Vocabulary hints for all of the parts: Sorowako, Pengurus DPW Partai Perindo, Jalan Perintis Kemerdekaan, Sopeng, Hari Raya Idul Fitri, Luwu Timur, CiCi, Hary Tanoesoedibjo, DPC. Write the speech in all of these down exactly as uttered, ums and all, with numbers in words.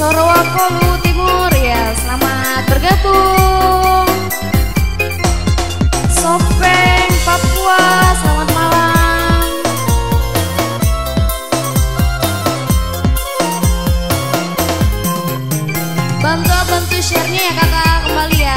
Sorowako Luwu Timur ya, selamat bergabung. Sopeng Papua, selamat malam. Bantu-bantu share-nya ya kakak, kembali ya.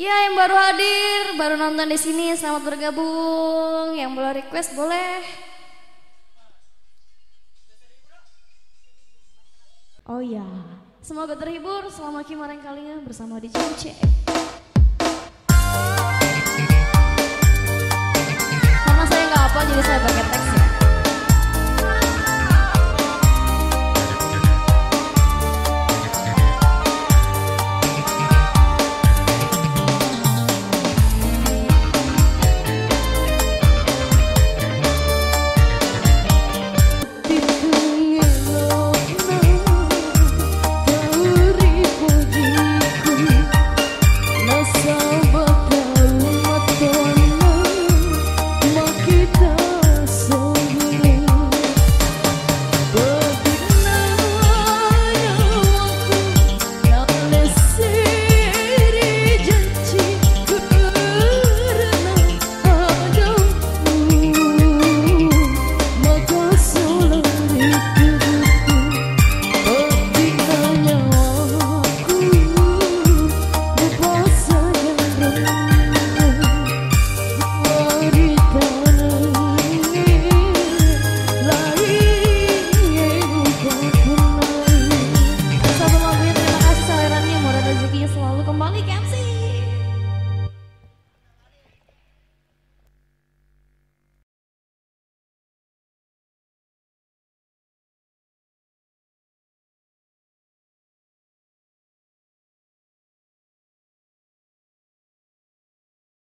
Ya, yang baru hadir, baru nonton di sini, selamat bergabung. Yang belum request boleh. Oh ya, semoga terhibur selama kimaran kalinya bersama di CiCi. Karena saya nggak apa, jadi saya pakai teks ya. Kita kembali ke M C.